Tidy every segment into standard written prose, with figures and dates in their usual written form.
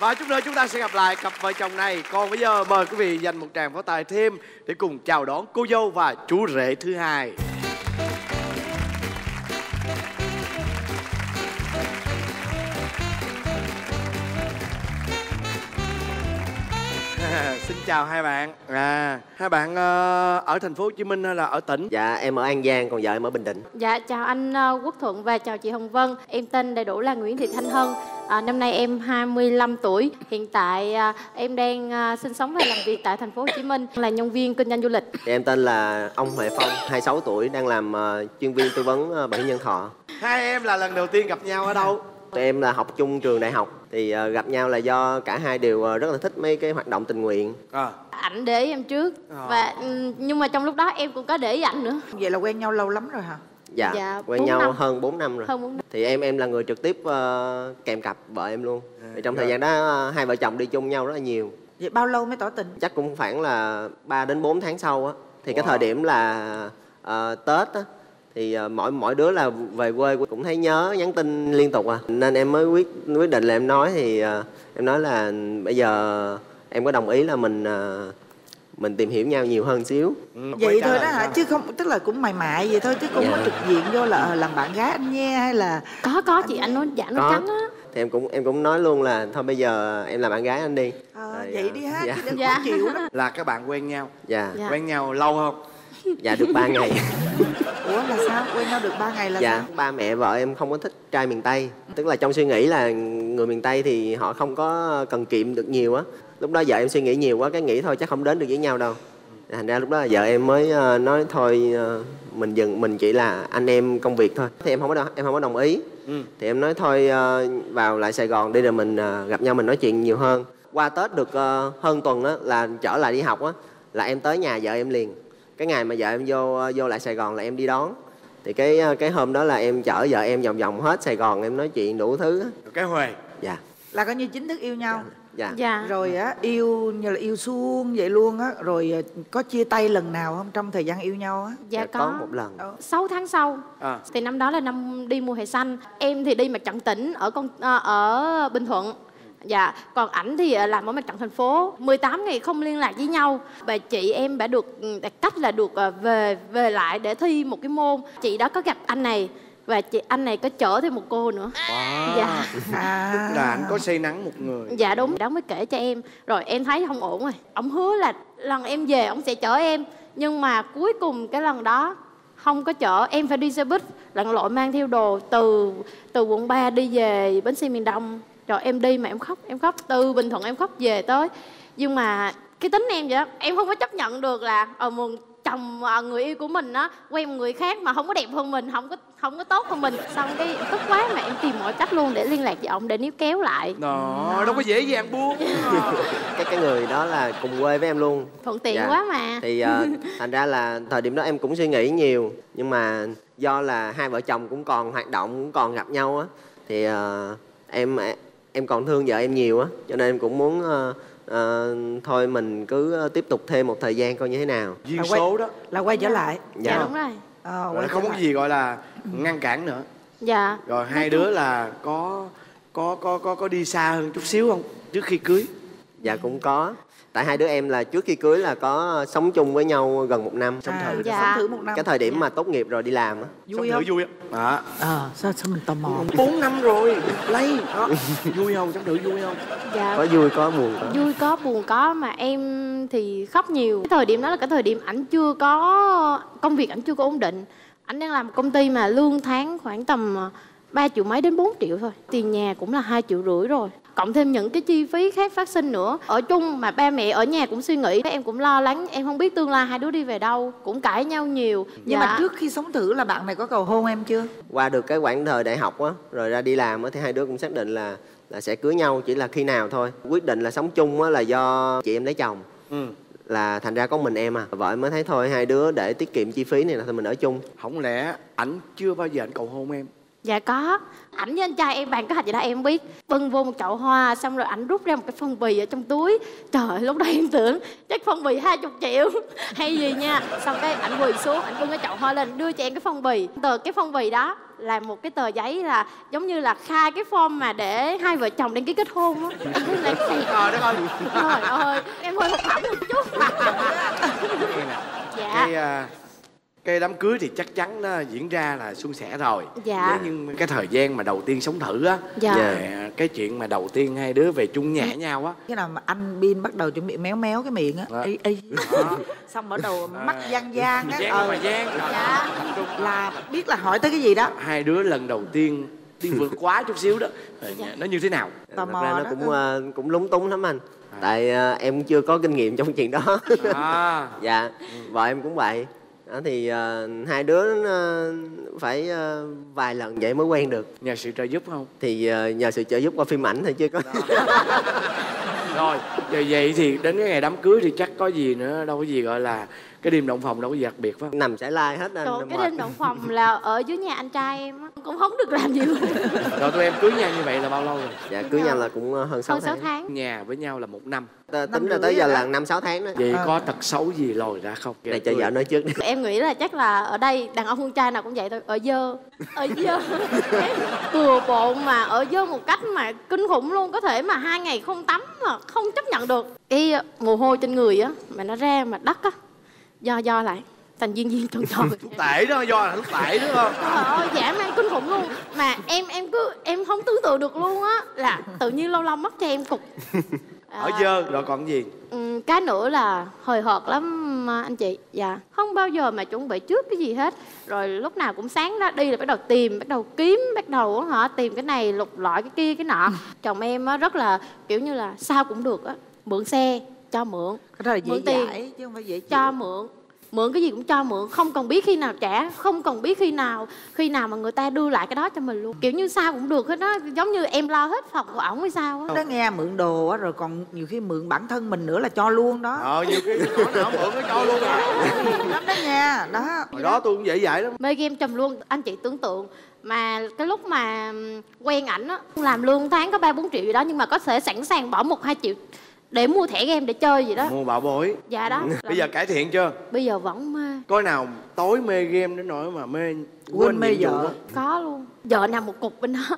Và chút nữa chúng ta sẽ gặp lại cặp vợ chồng này. Còn bây giờ mời quý vị dành một tràng pháo tay thêm để cùng chào đón cô dâu và chú rể thứ hai. Xin chào hai bạn. Hai bạn ở thành phố Hồ Chí Minh hay là ở tỉnh? Dạ em ở An Giang, còn vợ em ở Bình Định. Dạ chào anh Quốc Thuận và chào chị Hồng Vân. Em tên đầy đủ là Nguyễn Thị Thanh Hân. Năm nay em 25 tuổi. Hiện tại em đang sinh sống và làm việc tại thành phố Hồ Chí Minh, là nhân viên kinh doanh du lịch. Em tên là ông Huệ Phong, 26 tuổi, đang làm chuyên viên tư vấn bảo hiểm nhân thọ. Hai em là lần đầu tiên gặp nhau ở đâu? Tụi em là học chung trường đại học. Thì gặp nhau là do cả hai đều rất là thích mấy cái hoạt động tình nguyện. Ảnh để em trước và nhưng mà trong lúc đó em cũng có để ý ảnh nữa. Vậy là quen nhau lâu lắm rồi hả? Dạ, dạ quen nhau năm. Hơn 4 năm rồi. Hơn 4 năm. Thì em là người trực tiếp kèm cặp vợ em luôn. Thì trong thời gian đó hai vợ chồng đi chung nhau rất là nhiều. Vậy bao lâu mới tỏ tình? Chắc cũng khoảng là 3 đến 4 tháng sau á. Thì cái thời điểm là Tết á, thì mỗi đứa là về quê cũng thấy nhớ, nhắn tin liên tục nên em mới quyết định là em nói, thì em nói là bây giờ em có đồng ý là mình tìm hiểu nhau nhiều hơn xíu. Vậy thôi đó hả? Chứ không, tức là cũng mày mại vậy thôi chứ cũng có trực diện vô là làm bạn gái anh nha hay là có chị anh nói dạ nó trắng á. Thì em cũng nói luôn là thôi bây giờ em làm bạn gái anh đi. Vậy đi ha. Dạ. Chịu đó. Là các bạn quen nhau. Dạ. Quen nhau lâu không? Dạ được 3 ngày. Ủa là sao? Quen nhau được 3 ngày là sao? Ba mẹ vợ em không có thích trai miền Tây. Tức là trong suy nghĩ là người miền Tây thì họ không có cần kiệm được nhiều á. Lúc đó vợ em suy nghĩ nhiều quá, cái nghĩ thôi chắc không đến được với nhau đâu. Thành ra lúc đó là vợ em mới nói thôi mình dừng, mình chỉ là anh em công việc thôi. Thì em không có đồng ý. Thì em nói thôi vào lại Sài Gòn đi rồi mình gặp nhau mình nói chuyện nhiều hơn. Qua Tết được hơn tuần á là trở lại đi học á, là em tới nhà vợ em liền. Cái ngày mà vợ em vô lại Sài Gòn là em đi đón. Thì cái hôm đó là em chở vợ em vòng hết Sài Gòn, em nói chuyện đủ thứ. Cái Huệ. Dạ. Là coi như chính thức yêu nhau. Dạ. Dạ. Rồi á, yêu như là yêu suông vậy luôn á. Rồi có chia tay lần nào không trong thời gian yêu nhau á? Dạ có một lần. 6 tháng sau. Thì năm đó là năm đi mùa hè xanh. Em thì đi mặt trận tỉnh ở Bình Thuận. Dạ, còn ảnh thì làm ở mặt trận thành phố. 18 ngày không liên lạc với nhau. Và chị em đã được cách là được về lại để thi một cái môn. Chị đó có gặp anh này và anh này có chở thêm một cô nữa. Dạ. Tức là anh có say nắng một người. Dạ đúng, đó mới kể cho em. Rồi em thấy không ổn rồi. Ông hứa là lần em về ông sẽ chở em, nhưng mà cuối cùng cái lần đó không có chở, em phải đi xe buýt lặn lội mang theo đồ từ quận 3 đi về bến xe miền Đông. Rồi em đi mà em khóc từ Bình Thuận em khóc về tới. Nhưng mà cái tính em vậy đó, em không có chấp nhận được là chồng người yêu của mình á quen một người khác mà không có đẹp hơn mình, không có tốt hơn mình. Xong cái em tức quá mà em tìm mọi cách luôn để liên lạc với ông để níu kéo lại. Đâu có dễ dàng buông. Cái người đó là cùng quê với em luôn. Thuận tiện quá mà. Thì thành ra là thời điểm đó em cũng suy nghĩ nhiều, nhưng mà do là hai vợ chồng cũng còn hoạt động, cũng còn gặp nhau á, thì em còn thương vợ em nhiều á, cho nên em cũng muốn thôi mình cứ tiếp tục thêm một thời gian coi như thế nào. Duyên số đó là quay trở lại. Dạ đúng rồi. Rồi không có gì gọi là ngăn cản nữa. Dạ. Rồi hai đứa là có đi xa hơn chút xíu không trước khi cưới? Dạ cũng có. Tại hai đứa em là trước khi cưới là có sống chung với nhau gần 1 năm. Sống thử 1 năm. Cái thời điểm mà tốt nghiệp rồi đi làm á. Vui không? Vui á. Sao mình tò mò. 4 năm rồi. Lấy. Vui không? Sống thử vui không? Dạ. Có vui có buồn có. Vui có buồn có, mà em thì khóc nhiều. Cái thời điểm đó là cái thời điểm ảnh chưa có công việc, ảnh chưa có ổn định. Ảnh đang làm một công ty mà lương tháng khoảng tầm 3 triệu mấy đến 4 triệu thôi. Tiền nhà cũng là 2,5 triệu rồi. Cộng thêm những cái chi phí khác phát sinh nữa. Ở chung mà ba mẹ ở nhà cũng suy nghĩ. Em cũng lo lắng, em không biết tương lai hai đứa đi về đâu. Cũng cãi nhau nhiều. Nhưng mà trước khi sống thử là bạn này có cầu hôn em chưa? Qua được cái quãng thời đại học á, rồi ra đi làm á, thì hai đứa cũng xác định là sẽ cưới nhau. Chỉ là khi nào thôi. Quyết định là sống chung á là do chị em lấy chồng. Là thành ra có mình em vợ em mới thấy thôi hai đứa để tiết kiệm chi phí này là thôi mình ở chung. Không lẽ ảnh chưa bao giờ ảnh cầu hôn em? Dạ có. Ảnh với anh trai em bàn kế hoạch gì đó em biết. Bưng vô một chậu hoa, xong rồi ảnh rút ra một cái phong bì ở trong túi. Trời ơi, lúc đó em tưởng chắc phong bì 20 triệu hay gì nha. Xong cái ảnh quỳ xuống, ảnh bưng cái chậu hoa lên, đưa cho em cái phong bì. Từ cái phong bì đó là một cái tờ giấy là giống như là khai cái form mà để hai vợ chồng đăng ký kết hôn á. Em thấy là cái cờ đó coi. Trời ơi, em hơi hụt hẫng một chút. Dạ. Cái đám cưới thì chắc chắn nó diễn ra là suôn sẻ rồi. Dạ. Thế nhưng cái thời gian mà đầu tiên sống thử á, dạ, về cái chuyện mà đầu tiên hai đứa về chung nhà nhau á, cái nào mà anh Bin bắt đầu chuẩn bị méo méo cái miệng á, ê, xong bắt đầu mắt gian gian á, dạ, là biết là hỏi tới cái gì đó. Hai đứa lần đầu tiên đi vượt quá chút xíu đó, dạ, nó như thế nào? Tò mò ra nó đó cũng lúng túng lắm anh. Tại em chưa có kinh nghiệm trong chuyện đó. Dạ, vợ em cũng vậy. Đó thì hai đứa phải vài lần vậy mới quen được. Nhờ sự trợ giúp không? Thì nhờ sự trợ giúp qua phim ảnh thôi chứ có. Rồi, vậy thì đến cái ngày đám cưới thì chắc có gì nữa, đâu có gì gọi là cái đêm động phòng, đâu có gì đặc biệt phải không? Nằm sải lai hết anh. Cái đêm động phòng là ở dưới nhà anh trai em á, cũng không được làm gì luôn. Rồi tụi em cưới nhau như vậy là bao lâu rồi? Dạ cưới nhau là cũng hơn 6 tháng. Nhà với nhau là 1 năm. Tính ra tới giờ là 5-6 tháng đó. Vậy có tật xấu gì lòi ra không? Để cho vợ nói trước. Em nghĩ là chắc là ở đây đàn ông con trai nào cũng vậy thôi. Ở dơ. Ở dơ. Bừa bộn mà ở dơ một cách mà kinh khủng luôn. Có thể mà 2 ngày không tắm mà không chấp nhận được. Cái mồ hôi trên người á mà nó ra mà đắt á, do lại thành viên tròn tệ đó, do là tệ đúng không? Trời ơi, dã man kinh khủng luôn mà em không tưởng tượng được luôn á, là tự nhiên lâu lâu mất cho em cục ở dơ. Rồi còn gì? Cái nữa là hời hợt lắm anh chị. Dạ, không bao giờ mà chuẩn bị trước cái gì hết, rồi lúc nào cũng sáng đó đi là bắt đầu tìm, bắt đầu kiếm, bắt đầu tìm cái này lục lọi cái kia cái nọ. Chồng em á rất là kiểu như là sao cũng được á, mượn xe cho mượn, mượn tiền chứ không phải dễ chịu. Cho mượn, mượn cái gì cũng cho mượn, không còn biết khi nào trả, không còn biết khi nào mà người ta đưa lại cái đó cho mình luôn, kiểu như sao cũng được hết đó, giống như em lo hết phòng của ổng hay sao á. Nó nghe mượn đồ á, rồi còn nhiều khi mượn bản thân mình nữa là cho luôn đó. Nhiều khi nó mượn nó cho luôn lắm đó nha. Đó hồi đó tôi cũng vậy lắm, mê game trùm luôn. Anh chị tưởng tượng mà cái lúc mà quen ảnh á, làm lương tháng có 3-4 triệu gì đó, nhưng mà có thể sẵn sàng bỏ 1-2 triệu để mua thẻ game để chơi vậy đó, mua bảo bối. Dạ đó. Bây giờ cải thiện chưa? Bây giờ vẫn mê. Coi nào tối mê game đến nỗi mà mê quên mê vợ. Có luôn. Vợ nằm một cục bên đó,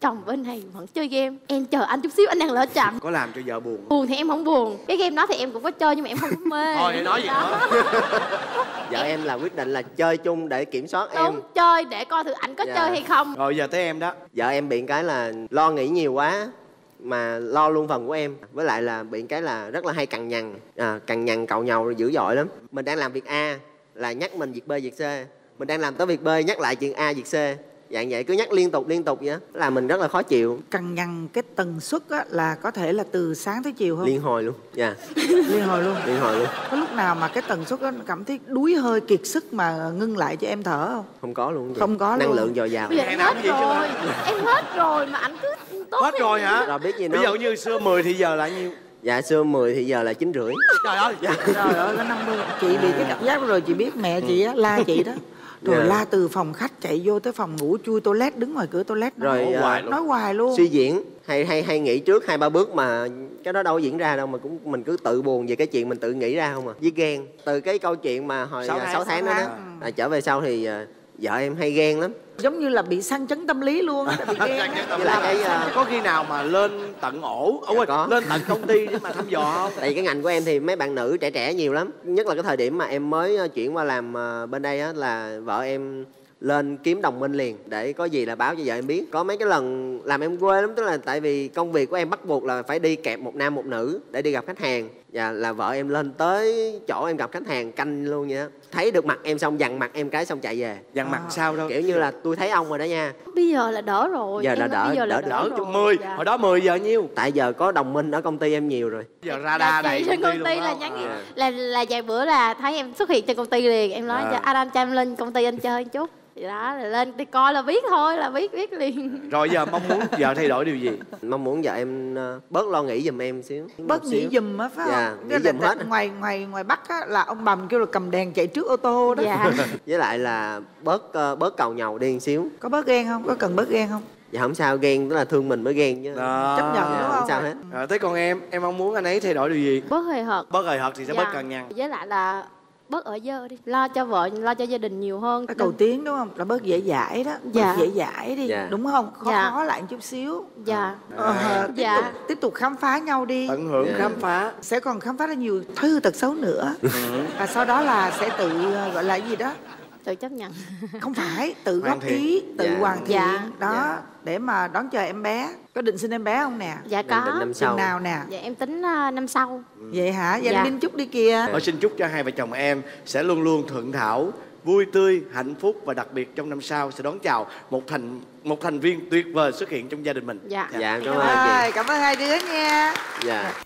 chồng bên này vẫn chơi game. Em chờ anh chút xíu, anh đang lỡ chậm. Có làm cho vợ buồn? Buồn thì em không buồn. Cái game đó thì em cũng có chơi nhưng mà em không có mê. Thôi nói gì đó. Vợ em là quyết định là chơi chung để kiểm soát em. Đúng, chơi để coi thử ảnh có chơi hay không. Rồi giờ tới em đó. Vợ em bị cái là lo nghĩ nhiều quá mà lo luôn phần của em, với lại là bị cái là rất là hay cằn nhằn, cằn nhằn cậu nhầu dữ dội lắm. Mình đang làm việc A là nhắc mình việc B việc C, mình đang làm tới việc B nhắc lại chuyện A việc C, dạng vậy, cứ nhắc liên tục vậy đó, là mình rất là khó chịu. Cằn nhằn cái tần suất á là có thể là từ sáng tới chiều không? Liên hồi luôn. Dạ. Liên hồi luôn. Có lúc nào mà cái tần suất á cảm thấy đuối hơi kiệt sức mà ngưng lại cho em thở không? Không có luôn. Không có luôn. Năng lượng dồi dào. Bây giờ em hết rồi. Em hết rồi mà anh cứ hết rồi hả? Rồi biết gì nữa. Ví dụ như xưa 10 thì giờ là nhiêu? Dạ xưa 10 thì giờ là 9 rưỡi. Trời ơi. Dạ. Trời ơi có 50. Chị bị cái cảm giác rồi, chị biết mẹ chị á la chị đó. Rồi la từ phòng khách chạy vô tới phòng ngủ, chui toilet, đứng ngoài cửa toilet rồi nói hoài luôn. Suy diễn hay nghĩ trước 2-3 bước mà cái đó đâu có diễn ra đâu, mà cũng mình cứ tự buồn về cái chuyện mình tự nghĩ ra không à. Với ghen từ cái câu chuyện mà hồi 6 tháng đó trở về sau thì vợ em hay ghen lắm, giống như là bị sang chấn tâm lý luôn á. Có khi nào mà lên tận ổ lên tận công ty để mà thăm dò không? Tại vì cái ngành của em thì mấy bạn nữ trẻ nhiều lắm, nhất là cái thời điểm mà em mới chuyển qua làm bên đây á, là vợ em lên kiếm đồng minh liền để có gì là báo cho vợ em biết. Có mấy cái lần làm em quê lắm, tức là tại vì công việc của em bắt buộc là phải đi kẹp một nam một nữ để đi gặp khách hàng. Và là vợ em lên tới chỗ em gặp khách hàng canh luôn vậy đó. Thấy được mặt em xong dằn mặt em cái xong chạy về. Dằn mặt sao đâu? Kiểu như là tôi thấy ông rồi đó nha. Bây giờ là đỡ rồi. Giờ là đỡ trong 10. Hồi đó 10 giờ nhiêu? Tại giờ có đồng minh ở công ty em nhiều rồi. Giờ ra đa này công ty là nhắn là vài bữa là thấy em xuất hiện trên công ty liền. Em nói anh cho em lên công ty anh chơi chút. Vậy đó, là lên đi coi là biết thôi, là biết liền. Rồi giờ mong muốn vợ thay đổi điều gì? Mong muốn vợ em bớt lo nghĩ giùm em xíu. Bớt nghĩ giùm á phải không? À, nghĩ dùm hết. Ngoài Bắc á, là ông Bầm kêu là cầm đèn chạy trước ô tô đó. Dạ. Với lại là bớt cầu nhầu đi một xíu. Có bớt ghen không? Có cần bớt ghen không? Dạ không sao, ghen tức là thương mình mới ghen chứ. Đó. Chấp nhận, dạ, đúng không? Sao hết. Rồi tới còn em mong muốn anh ấy thay đổi điều gì? Bớt hời hợt. Bớt hời hợt thì sẽ, dạ, bớt cằn nhằn. Với lại là bớt ở dơ đi, lo cho vợ, lo cho gia đình nhiều hơn. Cầu tiến đúng không? Là bớt dễ dãi đó, dạ, bớt dễ dãi đi, dạ, đúng không? Khó, dạ, khó lại một chút xíu. Dạ. Dạ. Tiếp tục khám phá nhau đi. Tận hưởng, dạ, khám phá. Sẽ còn khám phá ra nhiều thứ tật xấu nữa. Và sau đó là sẽ tự gọi là gì đó? Tự chấp nhận. Không phải, tự góp ý, tự, dạ, hoàn thiện, dạ, đó, dạ, để mà đón chờ em bé. Có định sinh em bé không nè? Dạ có. Định năm sau. Nào nè? Dạ em tính năm sau. Vậy hả? Vậy dạ, nên chúc đi kìa. Tôi xin chúc cho hai vợ chồng em sẽ luôn luôn thượng thảo, vui tươi, hạnh phúc, và đặc biệt trong năm sau sẽ đón chào một thành viên tuyệt vời xuất hiện trong gia đình mình. Dạ, dạ, dạ, cảm ơn chị. Cảm ơn hai đứa nha. Dạ.